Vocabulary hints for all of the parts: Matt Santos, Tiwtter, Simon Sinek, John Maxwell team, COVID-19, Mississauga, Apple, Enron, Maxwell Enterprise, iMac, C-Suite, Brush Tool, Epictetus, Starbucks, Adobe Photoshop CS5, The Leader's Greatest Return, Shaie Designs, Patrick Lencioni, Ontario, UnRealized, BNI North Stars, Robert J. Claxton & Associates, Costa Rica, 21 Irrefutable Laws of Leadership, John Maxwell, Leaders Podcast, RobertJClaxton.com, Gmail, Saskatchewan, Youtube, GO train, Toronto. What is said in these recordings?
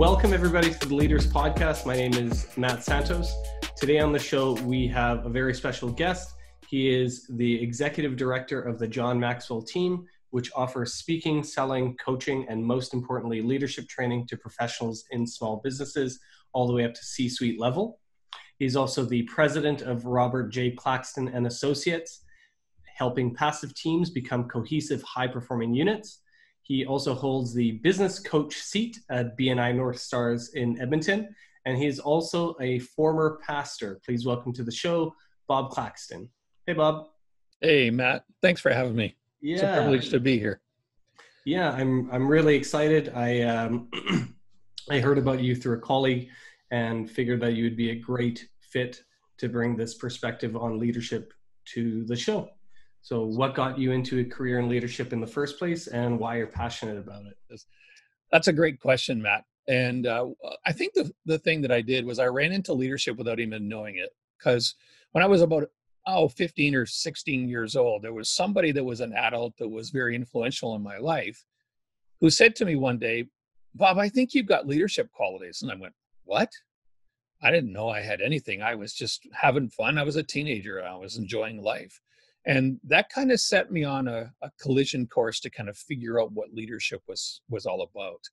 Welcome everybody to the Leaders Podcast. My name is Matt Santos. Today on the show, we have a very special guest. He is the executive director of the John Maxwell team, which offers speaking, selling, coaching, and most importantly, leadership training to professionals in small businesses, all the way up to C-suite level. He's also the president of Robert J. Claxton and Associates, helping passive teams become cohesive, high-performing units. He also holds the business coach seat at BNI North Stars in Edmonton, and he is also a former pastor. Please welcome to the show, Bob Claxton. Hey, Bob. Hey, Matt. Thanks for having me. Yeah. It's a privilege to be here. Yeah, I'm really excited. I heard about you through a colleague and figured that you would be a great fit to bring this perspective on leadership to the show. So what got you into a career in leadership in the first place, and why you're passionate about it? That's a great question, Matt. And I think the thing that I did was I ran into leadership without even knowing it. Because when I was about 15 or 16 years old, there was somebody that was an adult that was very influential in my life who said to me one day, "Bob, I think you've got leadership qualities." And I went, "What?" I didn't know I had anything. I was just having fun. I was a teenager. I was enjoying life. And that kind of set me on a collision course to kind of figure out what leadership was all about.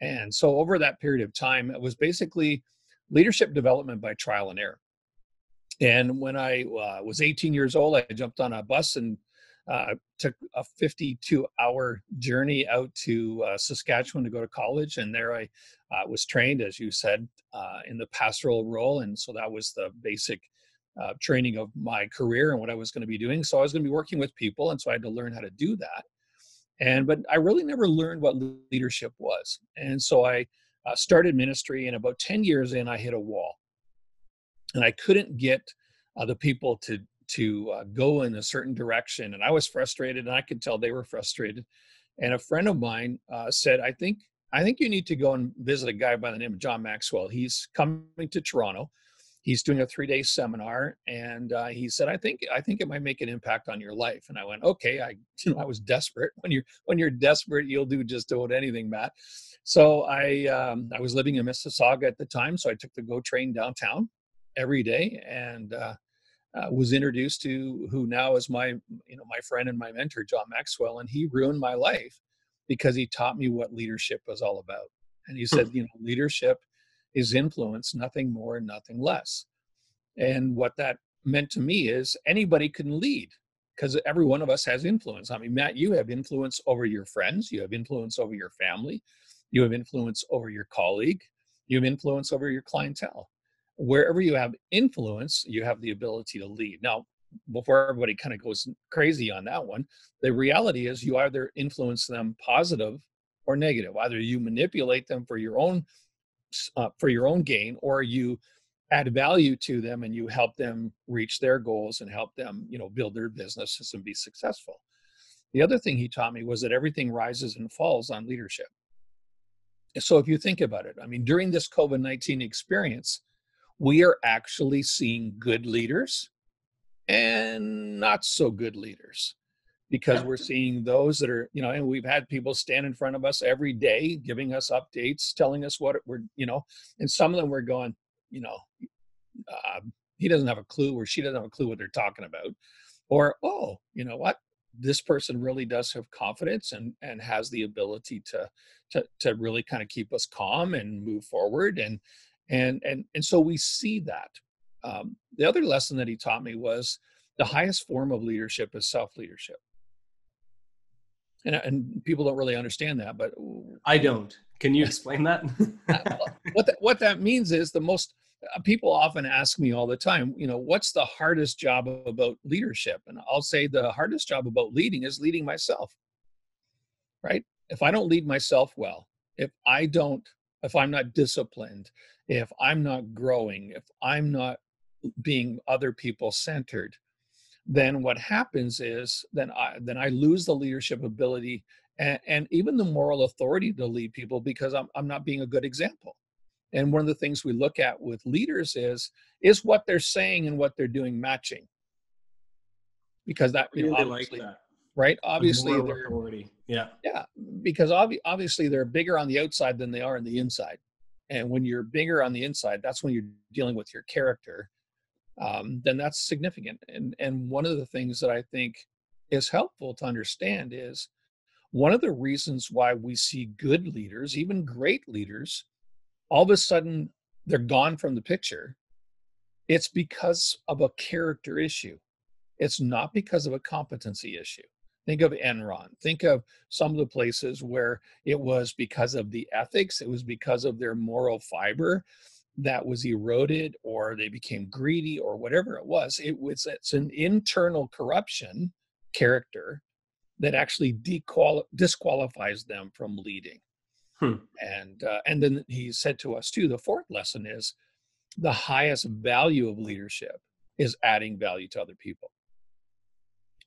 And so over that period of time, it was basically leadership development by trial and error. And when I was 18 years old, I jumped on a bus and took a 52-hour journey out to Saskatchewan to go to college. And there I was trained, as you said, in the pastoral role. And so that was the basic training of my career and what I was going to be doing. So I was going to be working with people, and so I had to learn how to do that. But I really never learned what leadership was. And so I started ministry, and about 10 years in, I hit a wall. And I couldn't get the people to go in a certain direction. And I was frustrated, and I could tell they were frustrated. And a friend of mine said, I think you need to go and visit a guy by the name of John Maxwell. He's coming to Toronto. He's doing a 3-day seminar, and he said, "I think it might make an impact on your life." And I went, "Okay." I was desperate. When you're desperate, you'll do just about anything, Matt. So I was living in Mississauga at the time, so I took the GO train downtown every day, and was introduced to who now is my friend and my mentor, John Maxwell, and he ruined my life because he taught me what leadership was all about. And he said, leadership is influence, nothing more, nothing less. And what that meant to me is anybody can lead, because every one of us has influence. I mean, Matt, you have influence over your friends, you have influence over your family, you have influence over your colleague, you have influence over your clientele. Wherever you have influence, you have the ability to lead. Now, before everybody kind of goes crazy on that one, the reality is you either influence them positive or negative. Either you manipulate them for your own gain, or you add value to them and you help them reach their goals and help them, build their businesses and be successful. The other thing he taught me was that everything rises and falls on leadership. So if you think about it, I mean, during this COVID-19 experience, we are actually seeing good leaders and not so good leaders, because we're seeing those that are, and we've had people stand in front of us every day, giving us updates, telling us what we're, and some of them we're going, he doesn't have a clue, or she doesn't have a clue what they're talking about. Or, oh, you know what? This person really does have confidence and has the ability to really kind of keep us calm and move forward. And so we see that. The other lesson that he taught me was the highest form of leadership is self-leadership. And people don't really understand that, but I don't. Can you explain that? What that means is the most people often ask me all the time, what's the hardest job about leadership? And I'll say the hardest job about leading is leading myself, right? If I don't lead myself well, if I'm not disciplined, if I'm not growing, if I'm not being other people centered, then what happens is then I lose the leadership ability and even the moral authority to lead people, because I'm not being a good example. And one of the things we look at with leaders is what they're saying and what they're doing matching. Because that, really like that. Right? Obviously, they're, yeah. Yeah. Because obviously they're bigger on the outside than they are on the inside. and when you're bigger on the inside, that's when you're dealing with your character, then that's significant. And one of the things that I think is helpful to understand is one of the reasons why we see good leaders, even great leaders, all of a sudden they're gone from the picture. It's because of a character issue. It's not because of a competency issue. Think of Enron. Think of some of the places where it was because of the ethics, it was because of their moral fiber that was eroded, or they became greedy, or whatever it was. It's an internal corruption character that actually disqualifies them from leading. And then he said to us too, the fourth lesson is the highest value of leadership is adding value to other people.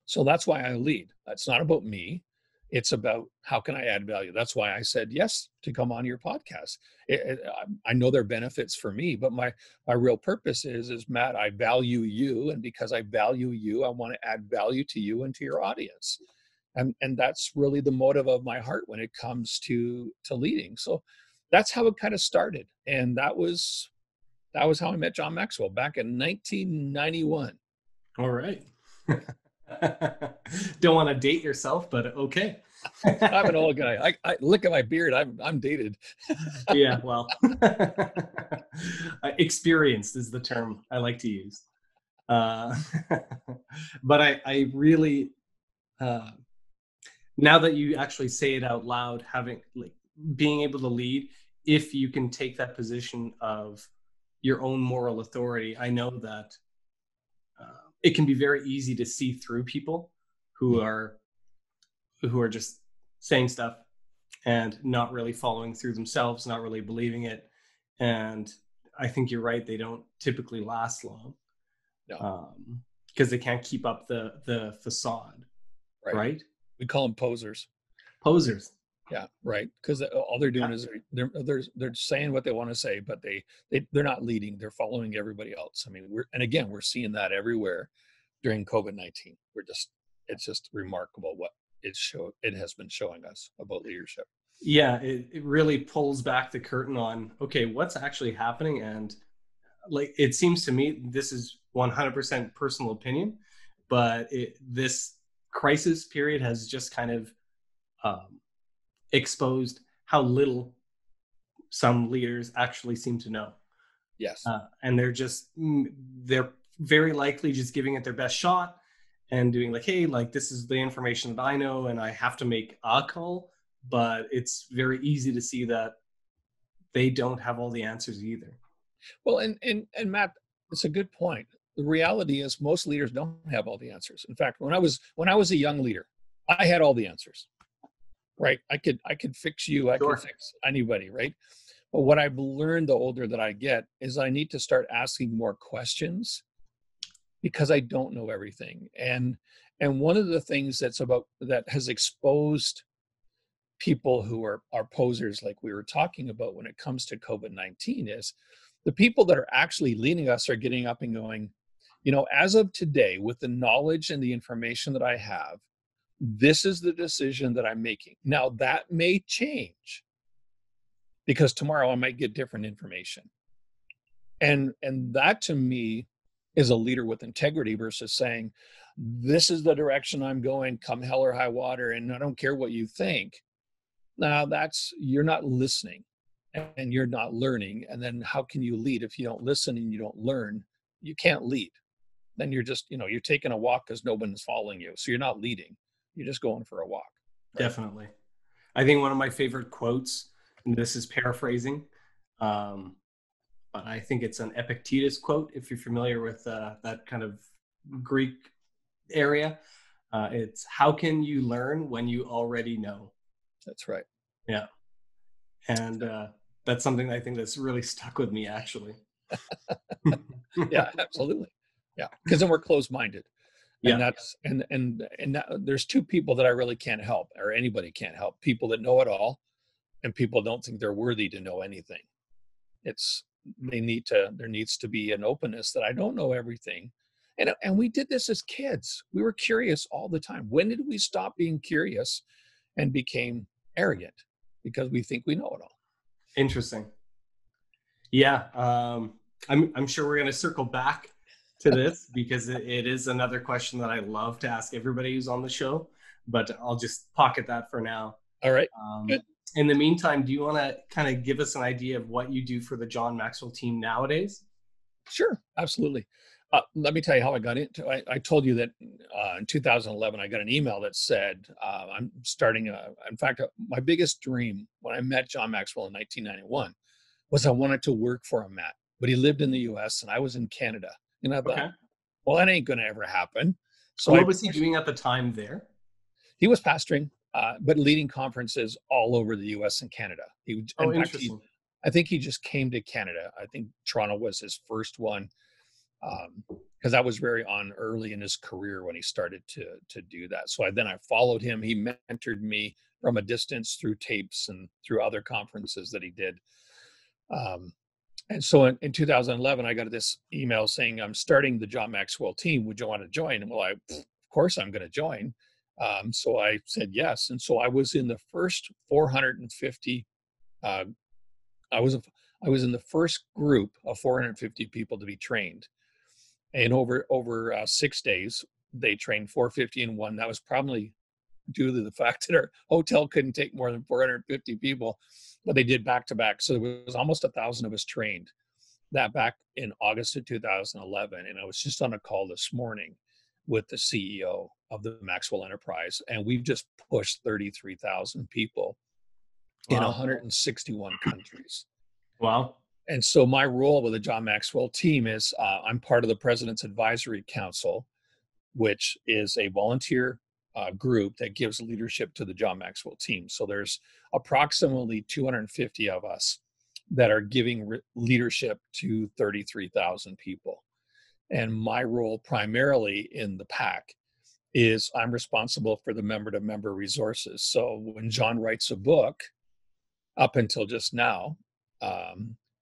So that's why I lead. It's not about me. It's about how can I add value? That's why I said yes to come on your podcast. I know there are benefits for me, but my real purpose is Matt, I value you. And because I value you, I want to add value to you and to your audience. And that's really the motive of my heart when it comes to leading. So that's how it kind of started. And that was how I met John Maxwell back in 1991. All right. Don't want to date yourself, but okay. I'm an old guy. I look at my beard. I'm dated. Yeah, well, experienced is the term I like to use. But I really, now that you actually say it out loud, being able to lead, if you can take that position of your own moral authority, I know that it can be very easy to see through people who are just saying stuff and not really following through themselves, not really believing it. And I think you're right. They don't typically last long because they can't keep up the facade, right? We call them posers. Posers. Yeah, right. Because all they're doing is they're saying what they want to say, but they're not leading. They're following everybody else. I mean, we're seeing that everywhere during COVID-19. It's just remarkable what it has been showing us about leadership. Yeah, it really pulls back the curtain on okay, what's actually happening, and like it seems to me this is 100% personal opinion, but this crisis period has just kind of exposed how little some leaders actually seem to know. Yes. And they're very likely just giving it their best shot and doing like, hey, like this is the information that I know and I have to make a call, but it's very easy to see that they don't have all the answers either. Well, and Matt, it's a good point. The reality is most leaders don't have all the answers. In fact, when I was a young leader, I had all the answers. Right. I could fix you. I can fix anybody. Right. But what I've learned the older that I get is I need to start asking more questions because I don't know everything. And one of the things that has exposed people who are posers, like we were talking about when it comes to COVID-19, is the people that are actually leading us are getting up and going, you know, as of today, with the knowledge and the information that I have, this is the decision that I'm making. Now that may change because tomorrow I might get different information. And that to me is a leader with integrity versus saying, this is the direction I'm going, come hell or high water. And I don't care what you think. Now you're not listening and you're not learning. And then how can you lead if you don't listen and you don't learn? You can't lead. Then you're just, you know, you're taking a walk because nobody's following you. So you're not leading. You're just going for a walk. Right? Definitely. I think one of my favorite quotes, and this is paraphrasing, but I think it's an Epictetus quote, if you're familiar with that kind of Greek area. It's, how can you learn when you already know? That's right. Yeah. And that's something I think that's really stuck with me, actually. Yeah, absolutely. Yeah, because then we're closed-minded. And yeah. That's there's two people that I really can't help, or anybody can't help: people that know it all, and people don't think they're worthy to know anything. There needs to be an openness that I don't know everything, and we did this as kids. We were curious all the time. When did we stop being curious and became arrogant because we think we know it all? Interesting. Yeah, I'm sure we're going to circle back to this because it is another question that I love to ask everybody who's on the show, but I'll just pocket that for now. All right. In the meantime, do you want to kind of give us an idea of what you do for the John Maxwell team nowadays? Sure, absolutely. Let me tell you how I got into it. I told you that in 2011, I got an email that said, I'm starting, my biggest dream when I met John Maxwell in 1991 was I wanted to work for him, Matt, but he lived in the US and I was in Canada. And I thought, well, that ain't going to ever happen. So what was he doing at the time there? He was pastoring, but leading conferences all over the US and Canada. Interesting. I think he just came to Canada. I think Toronto was his first one. Because I was very on early in his career when he started to do that. So I followed him. He mentored me from a distance through tapes and through other conferences that he did. And so in 2011, I got this email saying, I'm starting the John Maxwell team. Would you want to join? And of course I'm going to join. So I said yes. And so I was in the first 450, I was in the first group of 450 people to be trained. And over 6 days, they trained 450 in one. That was probably due to the fact that our hotel couldn't take more than 450 people, but they did back to back. So there was almost 1,000 of us trained that back in August of 2011. And I was just on a call this morning with the CEO of the Maxwell Enterprise. And we've just pushed 33,000 people in 161 countries. Wow. And so my role with the John Maxwell team is I'm part of the President's Advisory Council, which is a volunteer group that gives leadership to the John Maxwell team. So there's approximately 250 of us that are giving leadership to 33,000 people. And my role primarily in the PAC is I'm responsible for the member-to-member resources. So when John writes a book, up until just now,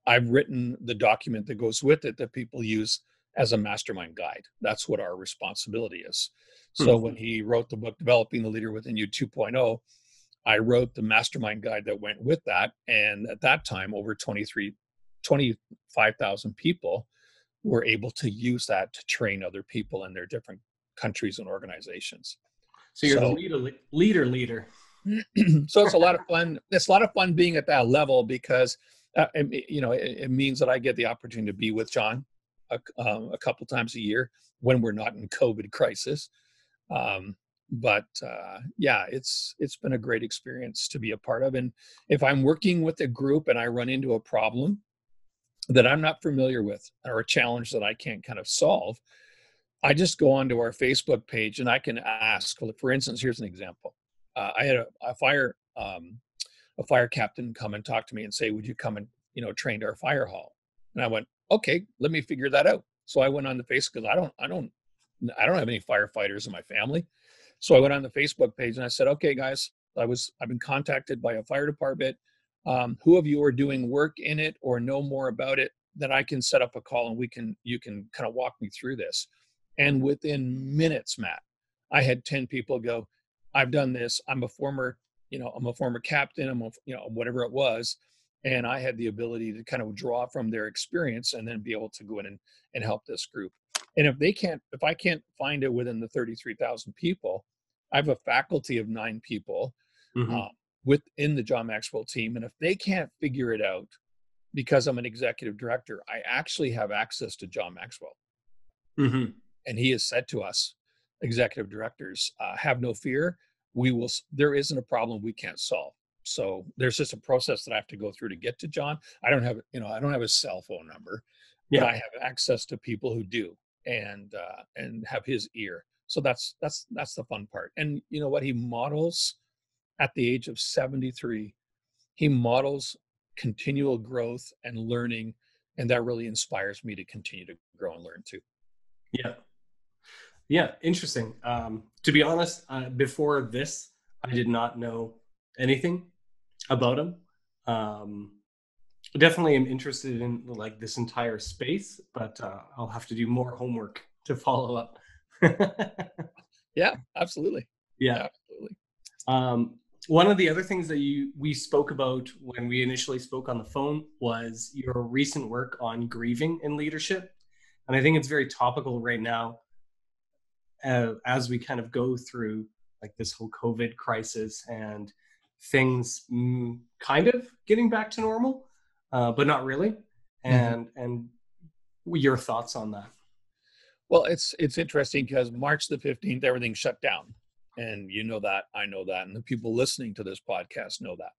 I've written the document that goes with it that people use as a mastermind guide. That's what our responsibility is. So when he wrote the book, Developing the Leader Within You 2.0, I wrote the mastermind guide that went with that. And at that time, over 25,000 people were able to use that to train other people in their different countries and organizations. So you're the leader. So it's a lot of fun. It's a lot of fun being at that level because it means that I get the opportunity to be with John a couple times a year when we're not in COVID crisis. It's been a great experience to be a part of. And if I'm working with a group and I run into a problem that I'm not familiar with or a challenge that I can't kind of solve, I just go onto our Facebook page and I can ask. Well, for instance, here's an example. I had a fire captain come and talk to me and say, would you come and, train to our fire hall? And I went, okay, let me figure that out. So I went on the Facebook because I don't have any firefighters in my family. So I went on the Facebook page and I said, okay, guys, I've been contacted by a fire department. Who of you are doing work in it or know more about it that I can set up a call and you can kind of walk me through this. And within minutes, Matt, I had 10 people go, I've done this. I'm a former captain, whatever it was. And I had the ability to kind of draw from their experience and then be able to go in and help this group. And if I can't find it within the 33,000 people, I have a faculty of 9 people within the John Maxwell team. And if they can't figure it out, because I'm an executive director, I actually have access to John Maxwell. Mm-hmm. And he has said to us, executive directors, have no fear. There isn't a problem we can't solve. So there's just a process that I have to go through to get to John. I don't have his cell phone number, but I have access to people who do and have his ear. So that's the fun part. And you know what? He models at the age of 73, he models continual growth and learning. And that really inspires me to continue to grow and learn too. Yeah. Yeah, interesting. To be honest, before this, I did not know anything about him. Definitely am interested in like this entire space, but I'll have to do more homework to follow up. Yeah, absolutely. Yeah, absolutely. One of the other things that we spoke about when we initially spoke on the phone was your recent work on grieving in leadership. And I think it's very topical right now as we kind of go through like this whole COVID crisis and things kind of getting back to normal, but not really. And and your thoughts on that? Well, it's interesting because March the 15th, everything shut down. And you know that, I know that, and the people listening to this podcast know that.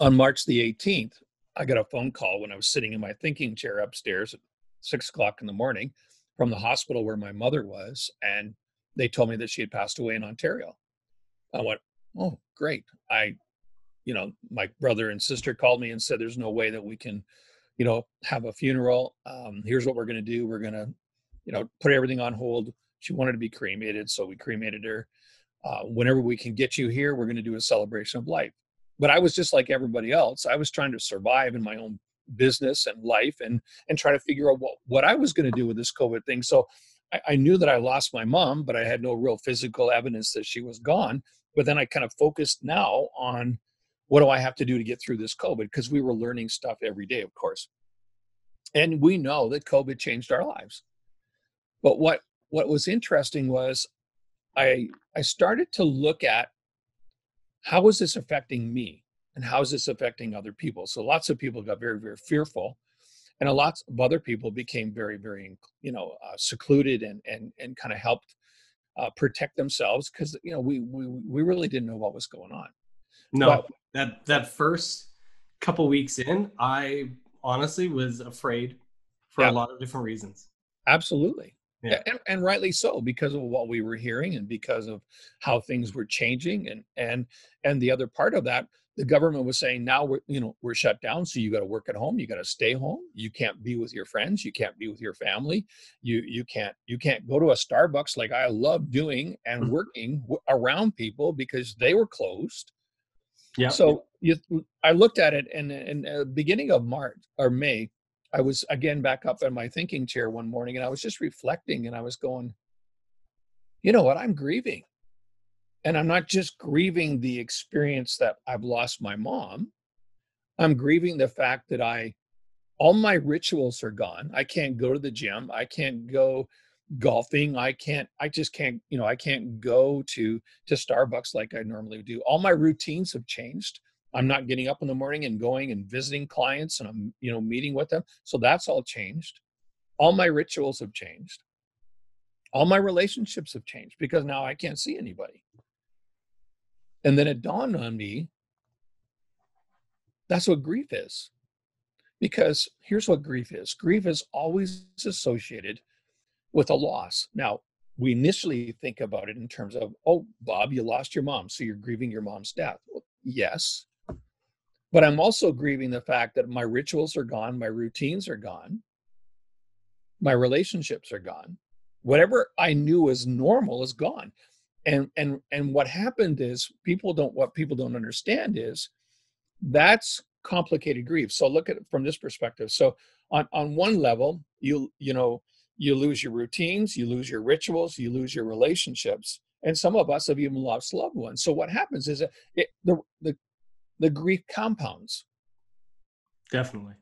On March the 18th, I got a phone call when I was sitting in my thinking chair upstairs at 6 o'clock in the morning from the hospital where my mother was, and they told me that she had passed away in Ontario. I went, oh, great. My brother and sister called me and said, there's no way that we can, have a funeral. Here's what we're going to do. We're going to, put everything on hold. She wanted to be cremated, so we cremated her. Whenever we can get you here, we're going to do a celebration of life. But I was just like everybody else. I was trying to survive in my own business and life and try to figure out what I was going to do with this COVID thing. So I knew that I lost my mom, but I had no real physical evidence that she was gone. But then I kind of focused now on what do I have to do to get through this COVID? Because we were learning stuff every day, of course. And we know that COVID changed our lives. But what was interesting was I started to look at how is this affecting me and how is this affecting other people? So lots of people got very, very fearful, and a lot of other people became very, very, secluded and kind of helped protect themselves because, we really didn't know what was going on. No, but that first couple weeks in, I honestly was afraid for a lot of different reasons. Absolutely. Yeah. And rightly so, because of what we were hearing and because of how things were changing. And the other part of that, the government was saying, now we're shut down. So you got to work at home. You got to stay home. You can't be with your friends. You can't be with your family. You can't go to a Starbucks like I love doing and working around people because they were closed. Yeah. So I looked at it, and in the beginning of March or May, I was again back up in my thinking chair one morning, and I was just reflecting, and I was going, you know what, I'm grieving. And I'm not just grieving the experience that I've lost my mom. I'm grieving the fact that all my rituals are gone. I can't go to the gym. I can't go golfing. I can't go to Starbucks like I normally do. All my routines have changed. I'm not getting up in the morning and going and visiting clients, and I'm, meeting with them. So that's all changed. All my rituals have changed. All my relationships have changed because now I can't see anybody. And then it dawned on me, that's what grief is. Because here's what grief is. Grief is always associated with a loss. Now, we initially think about it in terms of, oh, Bob, you lost your mom, so you're grieving your mom's death. Well, yes. But I'm also grieving the fact that my rituals are gone, my routines are gone, my relationships are gone. Whatever I knew as normal is gone. And what happened is what people don't understand is that's complicated grief. So look at it from this perspective. So on one level, you lose your routines, you lose your rituals, you lose your relationships. And some of us have even lost loved ones. So what happens is that the grief compounds. Definitely.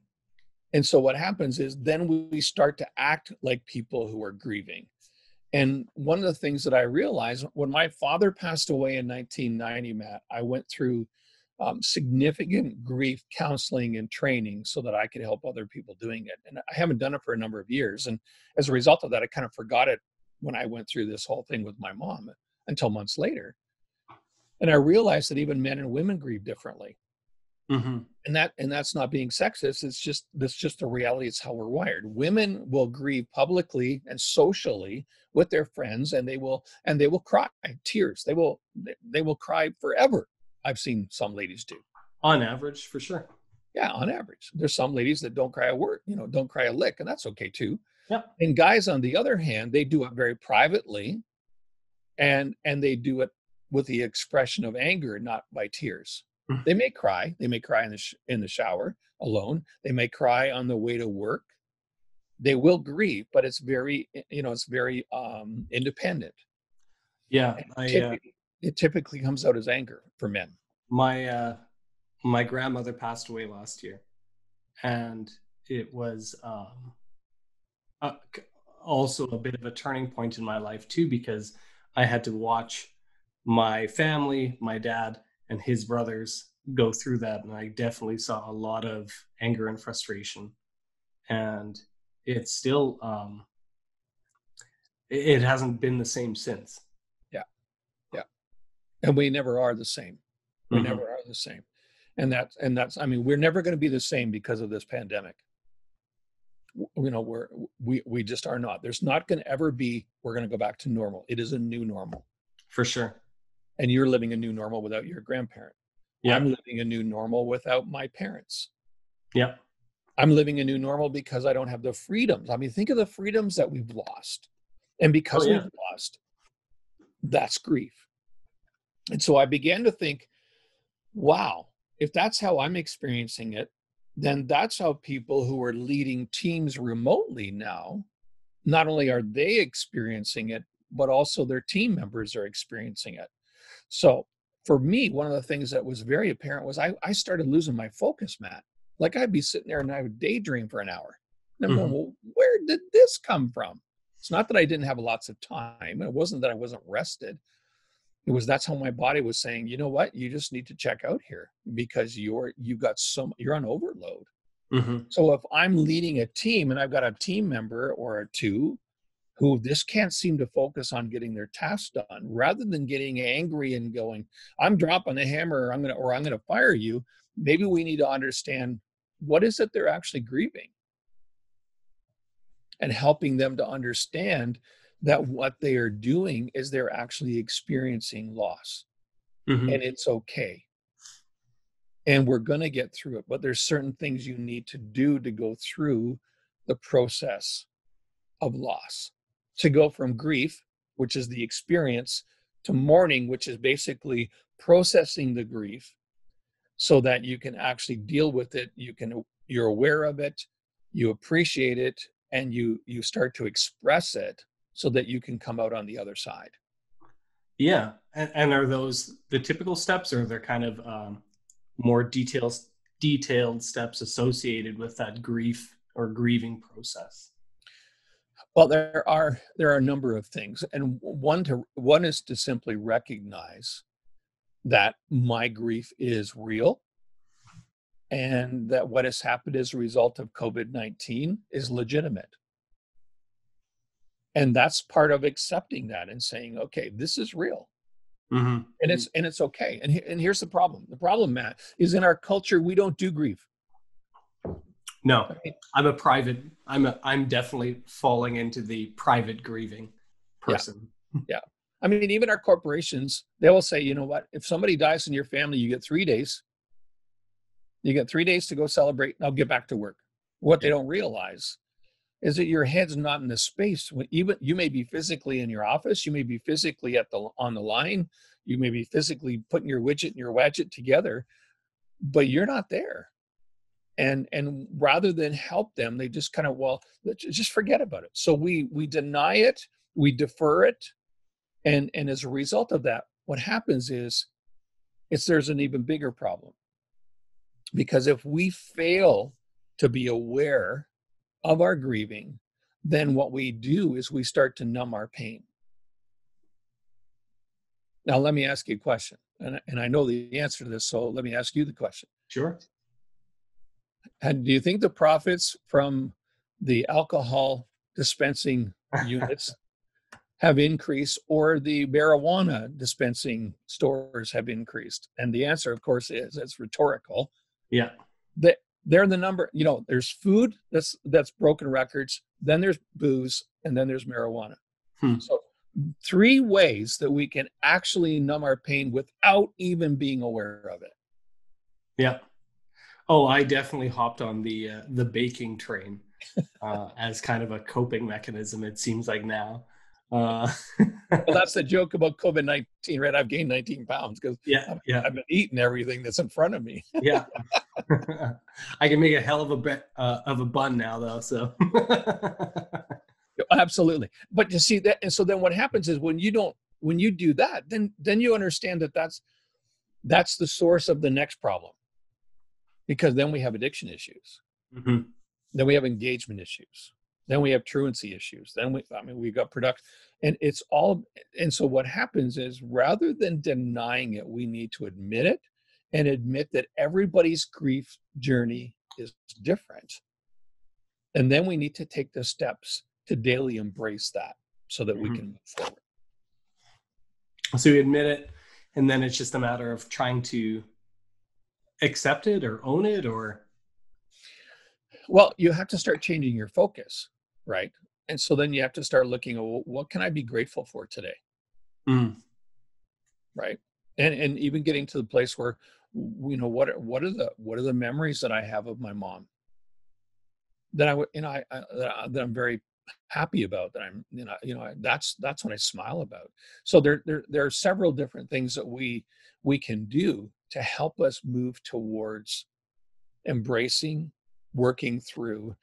And so what happens is then we start to act like people who are grieving. And one of the things that I realized when my father passed away in 1990, Matt, I went through significant grief counseling and training so that I could help other people doing it. And I haven't done it for a number of years. And as a result of that, I kind of forgot it when I went through this whole thing with my mom until months later. And I realized that even men and women grieve differently. Mm-hmm. And that's not being sexist. It's just the reality. It's how we're wired. Women will grieve publicly and socially with their friends, and they will cry tears. They will cry forever. I've seen some ladies do. On average, for sure. Yeah, on average. There's some ladies that don't cry a word, don't cry a lick, and that's okay too. Yeah. And guys, on the other hand, they do it very privately, and they do it with the expression of anger, not by tears. Mm-hmm. They may cry. They may cry in the shower alone. They may cry on the way to work. They will grieve, but it's very independent. Yeah, it typically comes out as anger for men. My grandmother passed away last year, and it was also a bit of a turning point in my life too, because I had to watch my family, my dad and his brothers go through that. And I definitely saw a lot of anger and frustration, and it's still, it hasn't been the same since. Yeah. Yeah. And we never are the same. We never are the same. And that's, I mean, we're never going to be the same because of this pandemic. You know, we just are not. There's not going to ever be, we're going to go back to normal. It is a new normal. For sure. And you're living a new normal without your grandparent. Yeah. I'm living a new normal without my parents. Yeah. I'm living a new normal because I don't have the freedoms. I mean, think of the freedoms that we've lost. And because we've lost, that's grief. And so I began to think, wow, if that's how I'm experiencing it, then that's how people who are leading teams remotely now, not only are they experiencing it, but also their team members are experiencing it. So for me, one of the things that was very apparent was I started losing my focus, Matt. Like I'd be sitting there and I would daydream for an hour. And I'm going, well, where did this come from? It's not that I didn't have lots of time. It wasn't that I wasn't rested. It was that's how my body was saying, you know what? You just need to check out here because you're on overload. So if I'm leading a team and I've got a team member or two who this can't seem to focus on getting their tasks done, rather than getting angry and going, I'm dropping the hammer, I'm going to fire you. Maybe we need to understand what is it they're actually grieving, and helping them to understand that what they are doing is they're actually experiencing loss, and it's okay. And we're going to get through it, but there's certain things you need to do to go through the process of loss, to go from grief, which is the experience, to mourning, which is basically processing the grief so that you can actually deal with it. You're aware of it, you appreciate it, and you start to express it so that you can come out on the other side. Yeah. And are those the typical steps, or are there kind of more detailed steps associated with that grief or grieving process? Well, there are a number of things. And one is to simply recognize that my grief is real, and that what has happened as a result of COVID-19 is legitimate. And that's part of accepting that and saying, okay, this is real. And it's okay. And here's the problem. The problem, Matt, is in our culture, we don't do grief. No, I'm definitely falling into the private grieving person. Yeah. I mean, even our corporations, they will say, you know what, if somebody dies in your family, you get 3 days. You get 3 days to go celebrate, and I'll get back to work. What they don't realize is that your head's not in the space. Even you may be physically in your office, you may be physically on the line, you may be physically putting your widget and your widget together, but you're not there. And rather than help them, they just kind of, well, let's just forget about it. So we deny it, we defer it, and as a result of that, what happens is, there's an even bigger problem. Because if we fail to be aware of our grieving, then what we do is we start to numb our pain. Now, let me ask you a question, and I know the answer to this, so let me ask you the question. Sure. And do you think the profits from the alcohol dispensing units have increased, or the marijuana dispensing stores have increased? And the answer, of course, is it's rhetorical. Yeah. They're the number, you know, there's food that's broken records, then there's booze, and then there's marijuana. So 3 ways that we can actually numb our pain without even being aware of it. Yeah. Oh, I definitely hopped on the baking train as kind of a coping mechanism, it seems like now. Well, that's the joke about COVID-19, right? I've gained 19 pounds because I've been eating everything that's in front of me. Yeah. I can make a hell of a bun now, though. So absolutely. But you see that. And so then what happens is when you don't when you do that, then you understand that that's the source of the next problem, because then we have addiction issues. Mm-hmm. Then we have engagement issues. Then we have truancy issues. Then we got production, and it's all. And so what happens is, rather than denying it, we need to admit it and admit that everybody's grief journey is different. And then we need to take the steps to daily embrace that so that we can move forward. So we admit it, and then it's just a matter of trying to accept it or own it or. Well, you have to start changing your focus, right? And so then you have to start looking at, well, what can I be grateful for today? Mm. Right. And even getting to the place where, you know, what are the memories that I have of my mom that I'm very happy about, that I'm, that's what I smile about. So there are several different things that we can do to help us move towards embracing, working through,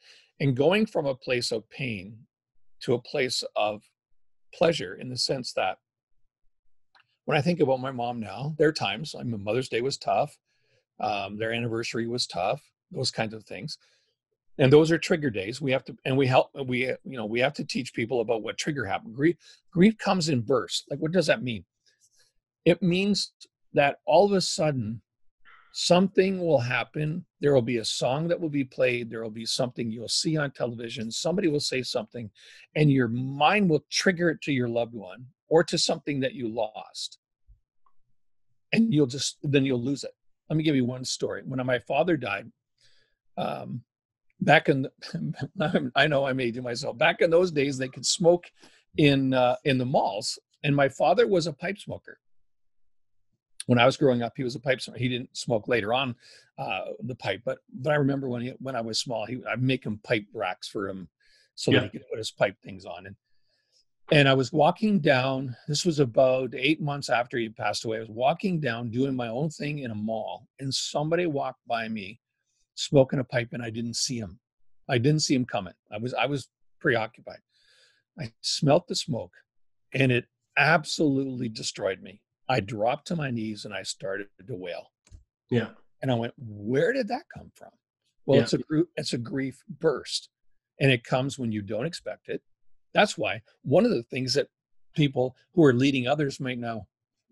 and going from a place of pain to a place of pleasure, in the sense that when I think about my mom now, there are times, I mean, Mother's Day was tough. Their anniversary was tough, those kinds of things. And those are trigger days. We have to teach people about what trigger happened. Grief comes in bursts. Like, what does that mean? It means that all of a sudden, something will happen. There will be a song that will be played. There will be something you'll see on television. Somebody will say something, and your mind will trigger it to your loved one or to something that you lost. And then you'll lose it. Let me give you one story. When my father died, I know I'm aging myself. Back in those days, they could smoke in the malls. And my father was a pipe smoker. When I was growing up, he was a pipe smoker. He didn't smoke later on the pipe, but I remember when I was small, I'd make him pipe racks for him so that he could put his pipe things on. And I was walking down, this was about 8 months after he passed away. I was walking down doing my own thing in a mall, and somebody walked by me smoking a pipe, and I didn't see him. I didn't see him coming. I was preoccupied. I smelt the smoke, and it absolutely destroyed me. I dropped to my knees and I started to wail. Yeah. And I went, where did that come from? Well, it's a grief burst, and it comes when you don't expect it. That's why one of the things that people who are leading others might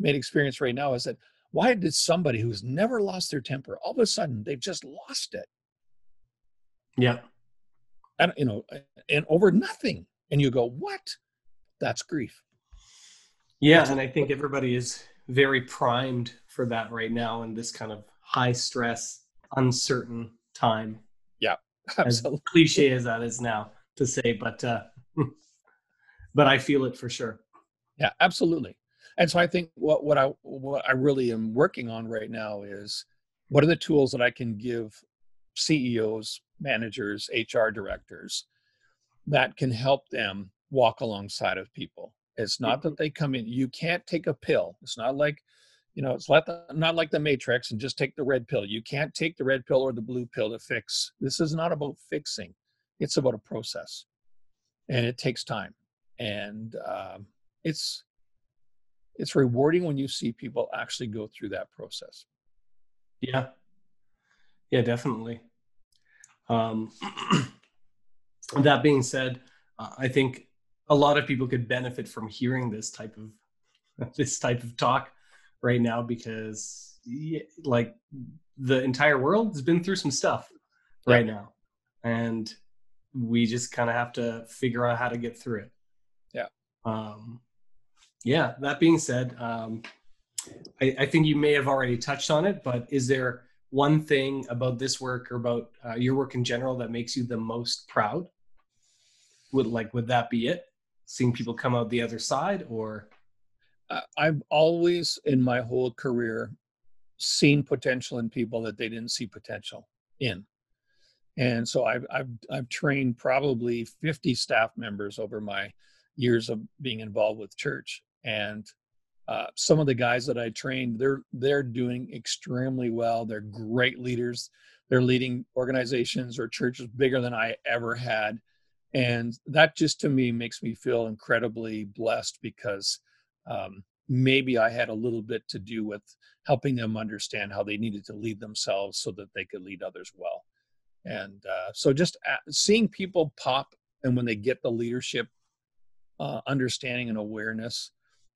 experience right now is that, why did somebody who's never lost their temper, all of a sudden they've just lost it? Yeah. And, and over nothing. And you go, what? That's grief. Yeah, and I think everybody is very primed for that right now in this kind of high stress, uncertain time. Yeah, absolutely. As cliche as that is now to say, but I feel it for sure. Yeah, absolutely. And so I think what I really am working on right now is, what are the tools that I can give CEOs, managers, HR directors that can help them walk alongside of people. It's not that they come in. You can't take a pill. It's not like, it's not like the Matrix and just take the red pill. You can't take the red pill or the blue pill to fix. This is not about fixing. It's about a process, and it takes time. And it's rewarding when you see people actually go through that process. Yeah. Yeah, definitely. That being said, I think a lot of people could benefit from hearing this type of talk right now, because like the entire world has been through some stuff right now, and we just kind of have to figure out how to get through it. Yeah. That being said, I think you may have already touched on it, but is there one thing about this work or about your work in general that makes you the most proud? Would that be it? Seeing people come out the other side, or? I've always in my whole career seen potential in people that they didn't see potential in. And so I've trained probably 50 staff members over my years of being involved with church. And some of the guys that I trained, they're doing extremely well. They're great leaders. They're leading organizations or churches bigger than I ever had. And that just to me makes me feel incredibly blessed, because Maybe I had a little bit to do with helping them understand how they needed to lead themselves so that they could lead others well. And so just seeing people pop, and when they get the leadership understanding and awareness,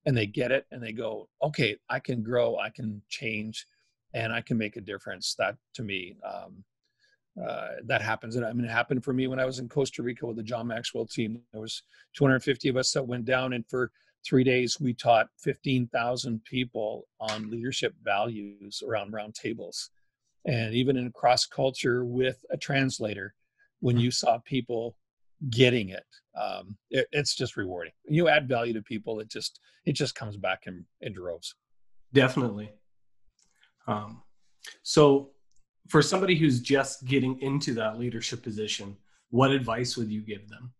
and they get it and they go, okay, I can grow, I can change, and I can make a difference. That, to me, that happens. And I mean, it happened for me when I was in Costa Rica with the John Maxwell team. There was 250 of us that went down, and for 3 days, we taught 15,000 people on leadership values around round tables. And even in cross culture with a translator, when you saw people getting it, it's just rewarding. You add value to people, it just comes back in droves. Definitely. So for somebody who's just getting into that leadership position, what advice would you give them?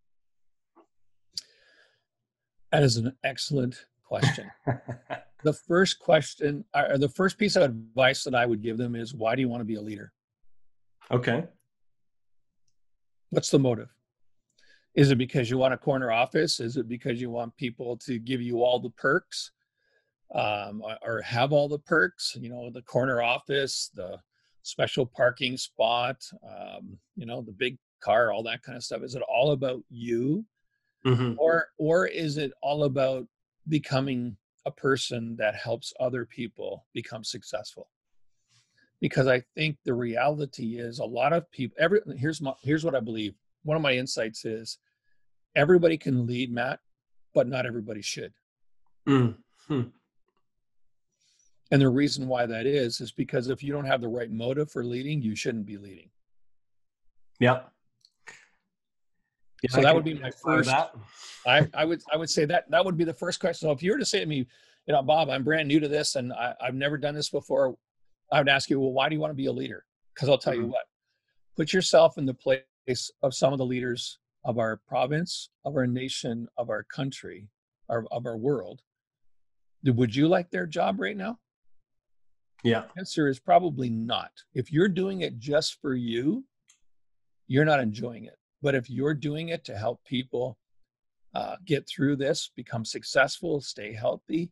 That is an excellent question. The first piece of advice that I would give them is, why do you want to be a leader? Okay. What's the motive? Is it because you want a corner office? Is it because you want people to give you all the perks, or have all the perks? You know, the corner office, the special parking spot, the big car, all that kind of stuff. Is it all about you? Mm-hmm. Or is it all about becoming a person that helps other people become successful? Because I think the reality is, a lot of people, here's what I believe. One of my insights is, everybody can lead, Matt, but not everybody should. Mm-hmm. And the reason why that is because if you don't have the right motive for leading, you shouldn't be leading. Yeah. So that would be my first. I would say that would be the first question. So if you were to say to me, Bob, I'm brand new to this and I've never done this before, I would ask you, well, why do you want to be a leader? Because I'll tell you what, put yourself in the place of some of the leaders of our province, of our nation, of our country, of our world. Would you like their job right now? Yeah. The answer is probably not. If you're doing it just for you, you're not enjoying it. But if you're doing it to help people get through this, become successful, stay healthy,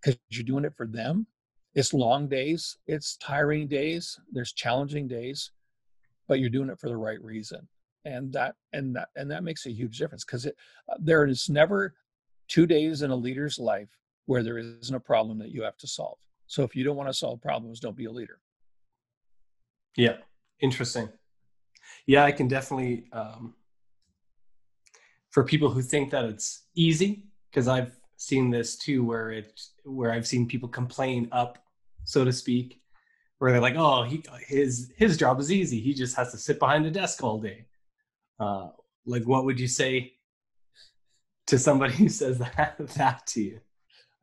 because you're doing it for them, it's long days, it's tiring days, there's challenging days, but you're doing it for the right reason. And that makes a huge difference, because there is never 2 days in a leader's life where there isn't a problem that you have to solve. So if you don't want to solve problems, don't be a leader. Yeah, interesting. Yeah, I can definitely, for people who think that it's easy, because I've seen this too, where I've seen people complain up, so to speak, where they're like, oh, his job is easy. He just has to sit behind a desk all day. Like, what would you say to somebody who says that to you?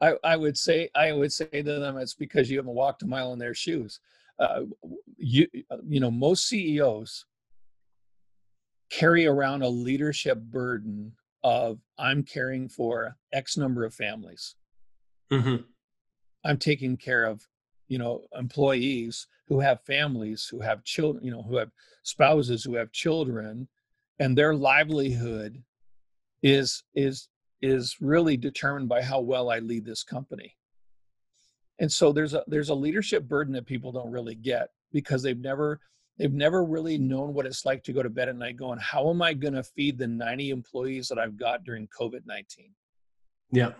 I would say to them, it's because you haven't walked a mile in their shoes. Most CEOs carry around a leadership burden of, I'm caring for X number of families. Mm-hmm. I'm taking care of, employees who have families, who have children, who have spouses, who have children, and their livelihood is really determined by how well I lead this company. And so there's a leadership burden that people don't really get, because they've never really known what it's like to go to bed at night going, how am I going to feed the 90 employees that I've got during COVID-19? Yeah.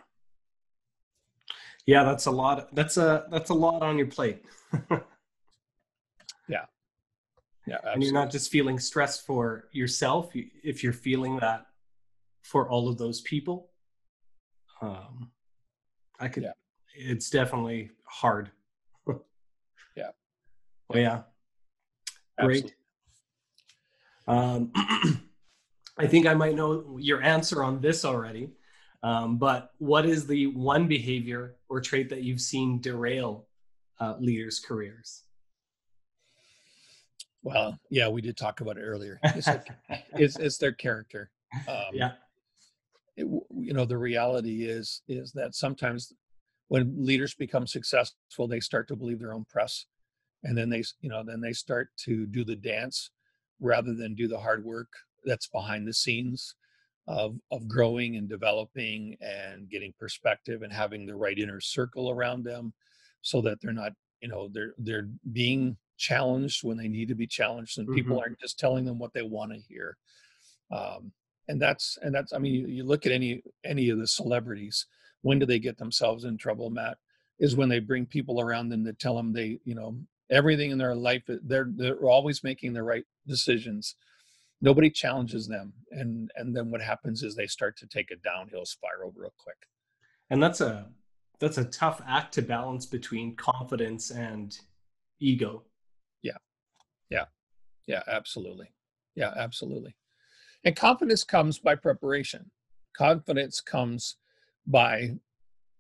Yeah. That's a lot. That's a lot on your plate. Yeah. Yeah. Absolutely. And you're not just feeling stress for yourself. If you're feeling that for all of those people, it's definitely hard. Yeah. Well, yeah. Great. I think I might know your answer on this already, but what is the one behavior or trait that you've seen derail leaders' careers? Well, yeah, we did talk about it earlier. It's their character. Yeah. The reality is that sometimes when leaders become successful, they start to believe their own press. And then they start to do the dance rather than do the hard work that's behind the scenes. of growing and developing and getting perspective and having the right inner circle around them, so that they're not, they're being challenged when they need to be challenged, and people aren't just telling them what they want to hear. And that's, I mean, you look at any of the celebrities, when do they get themselves in trouble, Matt? Is when they bring people around them that tell them they, everything in their life, they're always making the right decisions. Nobody challenges them. And then what happens is they start to take a downhill spiral real quick. And that's a tough act to balance between confidence and ego. Yeah, absolutely. Yeah, absolutely. And confidence comes by preparation. Confidence comes by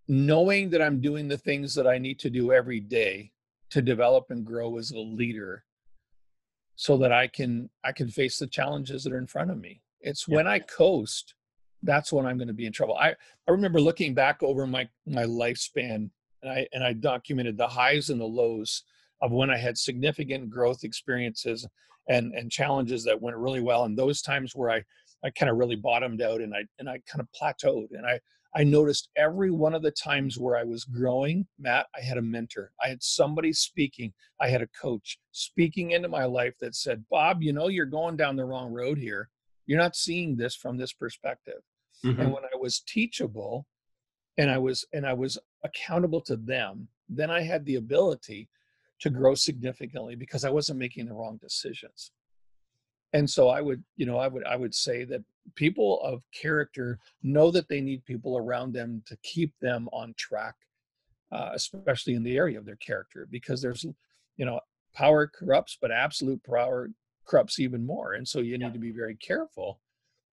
knowing that I'm doing the things that I need to do every day to develop and grow as a leader, so that I can face the challenges that are in front of me. It's when I coast, that's when I'm going to be in trouble. I remember looking back over my lifespan, and I documented the highs and the lows of when I had significant growth experiences and challenges that went really well, and those times where I kind of really bottomed out and I kind of plateaued. And I noticed every one of the times where I was growing, Matt, I had a mentor. I had somebody speaking. I had a coach speaking into my life that said, Bob, you're going down the wrong road here. You're not seeing this from this perspective. Mm-hmm. And when I was teachable and I was accountable to them, then I had the ability to grow significantly because I wasn't making the wrong decisions. And so I would say that people of character know that they need people around them to keep them on track, especially in the area of their character, because there's, power corrupts, but absolute power corrupts even more. And so you need to be very careful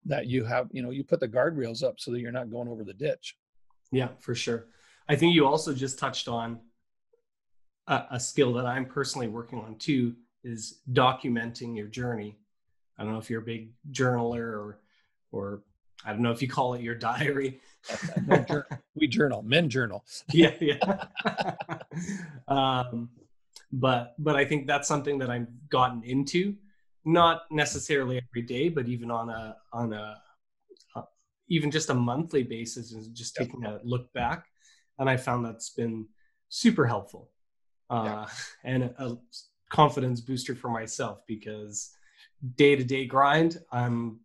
that you have, you put the guardrails up so that you're not going over the ditch. Yeah, for sure. I think you also just touched on a skill that I'm personally working on too, is documenting your journey. I don't know if you're a big journaler or I don't know if you call it your diary. We journal, men journal. Yeah. But I think that's something that I've gotten into, not necessarily every day, but even on a even just a monthly basis, and just taking a look back. And I found that's been super helpful and a confidence booster for myself, because day-to-day grind, I'm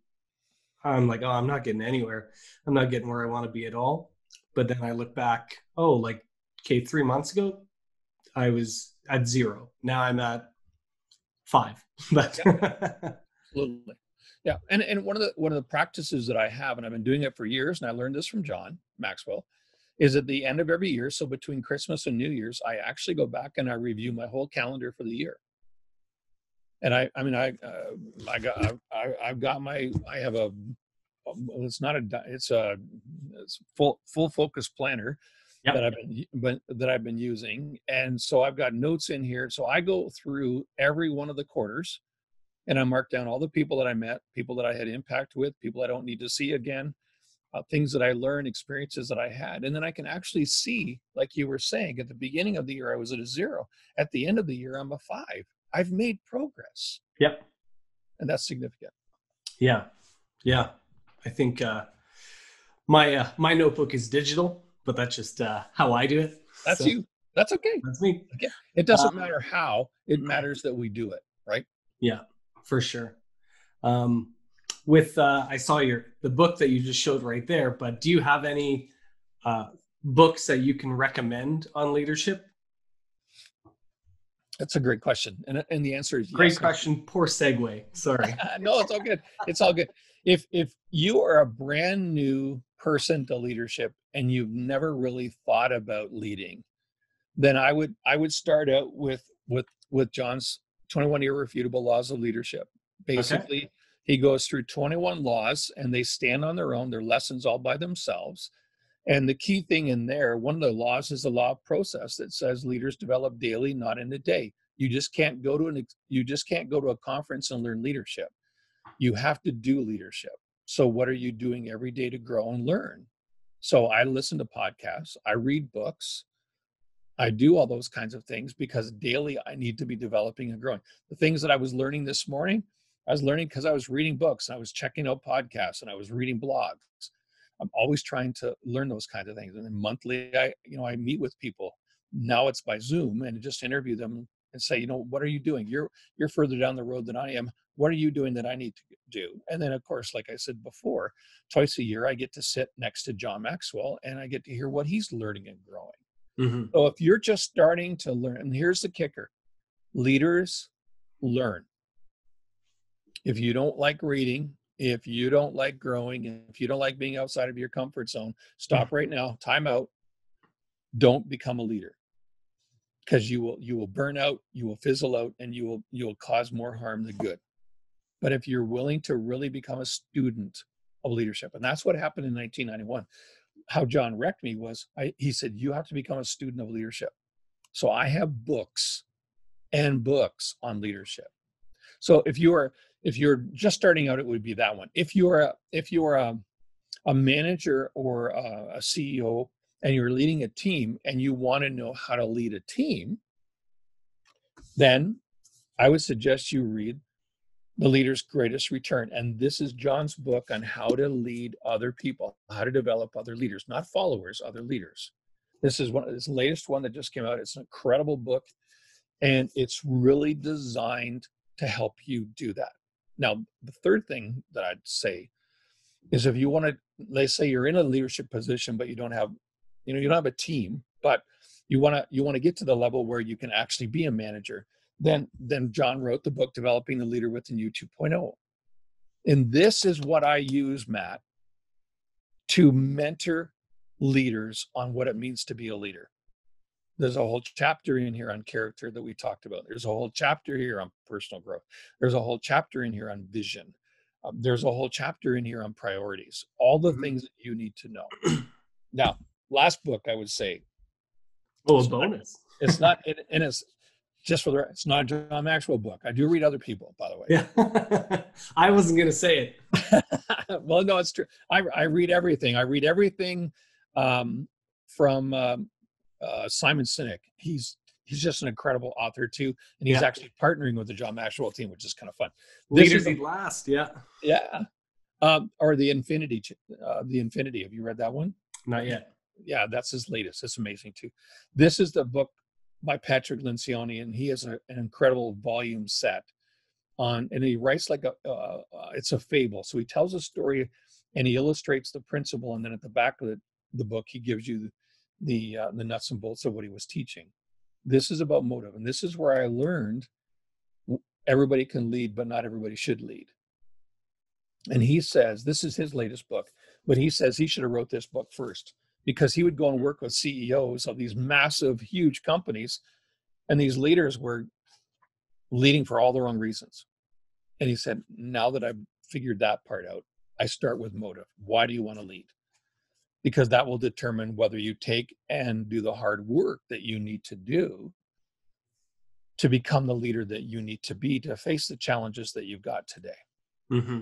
like, oh, I'm not getting anywhere. I'm not getting where I want to be at all. But then I look back, oh, like, okay, 3 months ago, I was at 0. Now I'm at 5. But absolutely. Yeah. And one of the practices that I have, and I've been doing it for years, and I learned this from John Maxwell, is at the end of every year, so between Christmas and New Year's, I actually go back and I review my whole calendar for the year. And it's full focus planner that I've been using. And so I've got notes in here. So I go through every one of the quarters and I mark down all the people that I met, people that I had impact with, people I don't need to see again, things that I learned, experiences that I had. And then I can actually see, like you were saying, at the beginning of the year, I was at a 0. At the end of the year, I'm a 5. I've made progress. Yep. And that's significant. Yeah. Yeah. I think my notebook is digital, but that's just how I do it. That's so, you. That's okay. That's me. Okay. It doesn't matter how, it matters that we do it, right? Yeah, for sure. I saw the book that you just showed right there, but do you have any books that you can recommend on leadership? That's a great question. And the answer is yes. Great question. Poor segue. Sorry. No, it's all good. It's all good. If you are a brand new person to leadership and you've never really thought about leading, then I would start out with John's 21 Irrefutable Laws of Leadership. Basically, he goes through 21 laws and they stand on their own. They're lessons all by themselves. And the key thing in there, one of the laws is the law of process that says leaders develop daily, not in a day. You just can't go to a conference and learn leadership. You have to do leadership. So what are you doing every day to grow and learn? So I listen to podcasts, I read books, I do all those kinds of things because daily I need to be developing and growing. The things that I was learning this morning, I was learning because I was reading books, and I was checking out podcasts, and I was reading blogs. I'm always trying to learn those kinds of things. And then monthly, I meet with people. Now it's by Zoom, and just interview them and say, what are you doing? You're further down the road than I am. What are you doing that I need to do? And then, of course, like I said before, twice a year, I get to sit next to John Maxwell, and I get to hear what he's learning and growing. Mm-hmm. So if you're just starting to learn, and here's the kicker, leaders learn. If you don't like reading, if you don't like growing, if you don't like being outside of your comfort zone, stop right now, time out. Don't become a leader, because you will burn out, you will fizzle out, and you will cause more harm than good. But if you're willing to really become a student of leadership, and that's what happened in 1991, how John wrecked me was, he said, you have to become a student of leadership. So I have books and books on leadership. So if you're just starting out, it would be that one. If you're a manager or a CEO, and you're leading a team and you want to know how to lead a team, then I would suggest you read The Leader's Greatest Return. And this is John's book on how to lead other people, how to develop other leaders, not followers, other leaders. This is this latest one that just came out. It's an incredible book, and it's really designed to help you do that. Now, the third thing that I'd say is, if you want to, let's say you're in a leadership position, but you don't have a team, but you want to get to the level where you can actually be a manager, then John wrote the book, Developing the Leader Within You 2.0. And this is what I use, Matt, to mentor leaders on what it means to be a leader. There's a whole chapter in here on character that we talked about. There's a whole chapter here on personal growth. There's a whole chapter in here on vision. There's a whole chapter in here on priorities, all the things that you need to know. Now, last book, I would say. Oh, a bonus. It's not a John Maxwell book. I do read other people, by the way. Yeah. I wasn't going to say it. Well, no, it's true. I read everything. From Simon Sinek. He's just an incredible author too. And he's actually partnering with the John Maxwell team, which is kind of fun. Leaders Eat Last. Yeah. Yeah. Or The Infinity. Have you read that one? Not yet. Yeah, that's his latest. It's amazing too. This is the book by Patrick Lencioni, and he has an incredible volume set on, and he writes like it's a fable. So he tells a story and he illustrates the principle. And then at the back of the book, he gives you the nuts and bolts of what he was teaching. This is about motive. And this is where I learned everybody can lead, but not everybody should lead. And he says, this is his latest book, but he says he should have wrote this book first, because he would go and work with CEOs of these massive, huge companies, and these leaders were leading for all the wrong reasons. And he said, now that I've figured that part out, I start with motive. Why do you want to lead? Because that will determine whether you take and do the hard work that you need to do to become the leader that you need to be to face the challenges that you've got today. Mm-hmm.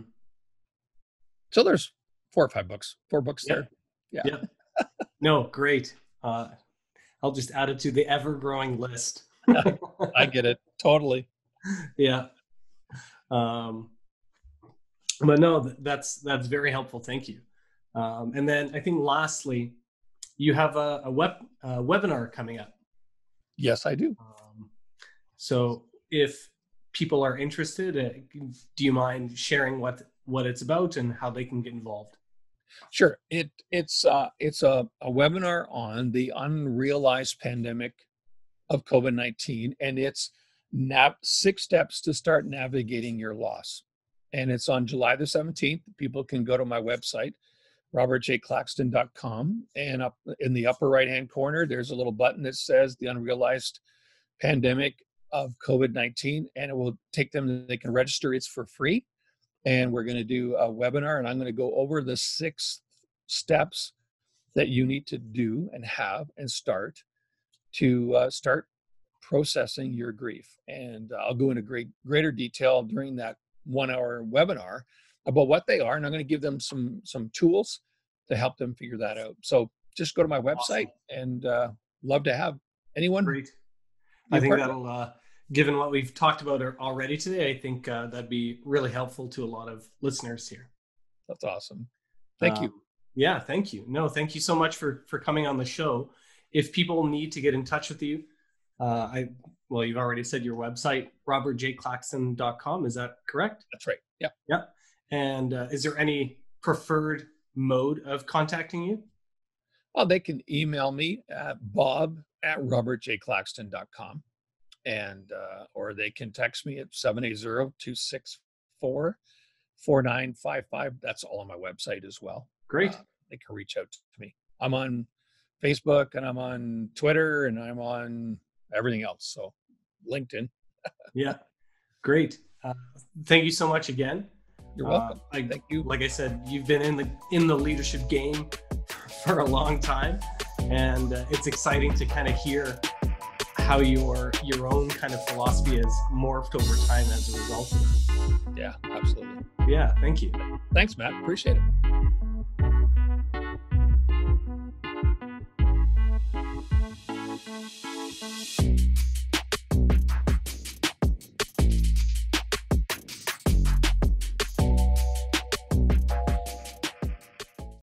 So there's four books there. Yeah. Yeah. No, great. I'll just add it to the ever-growing list. I get it. Totally. Yeah. But no, that's very helpful. Thank you. And then I think lastly, you have a webinar coming up. Yes, I do. So if people are interested, do you mind sharing what it's about and how they can get involved? Sure. It's a webinar on the unrealized pandemic of COVID-19, and it's 6 steps to start navigating your loss. And it's on July the 17th. People can go to my website, RobertJClaxton.com, and up in the upper right-hand corner, there's a little button that says the unrealized pandemic of COVID-19, and it will take them. They can register. It's for free. And we're going to do a webinar, and I'm going to go over the 6 steps that you need to do and have and start to start processing your grief. And I'll go into greater detail during that 1-hour webinar about what they are. And I'm going to give them some tools to help them figure that out. So just go to my website. Awesome. And love to have anyone. Great. I think that'll given what we've talked about already today, I think that'd be really helpful to a lot of listeners here. That's awesome. Thank you. Yeah, thank you. No, thank you so much for coming on the show. If people need to get in touch with you, well, you've already said your website, RobertJClaxton.com. Is that correct? That's right. Yeah. Yeah. And is there any preferred mode of contacting you? Well, they can email me at bob@robertjclaxton.com, and or they can text me at 780-264-4955. That's all on my website as well. Great. They can reach out to me. I'm on Facebook and I'm on Twitter and I'm on everything else. So LinkedIn. Yeah. Great. Thank you so much again. You're welcome. Thank you. Like I said, you've been in the leadership game for a long time, and it's exciting to kind of hear how your own kind of philosophy has morphed over time as a result of that. Yeah, absolutely. Yeah, thank you. Thanks, Matt. Appreciate it.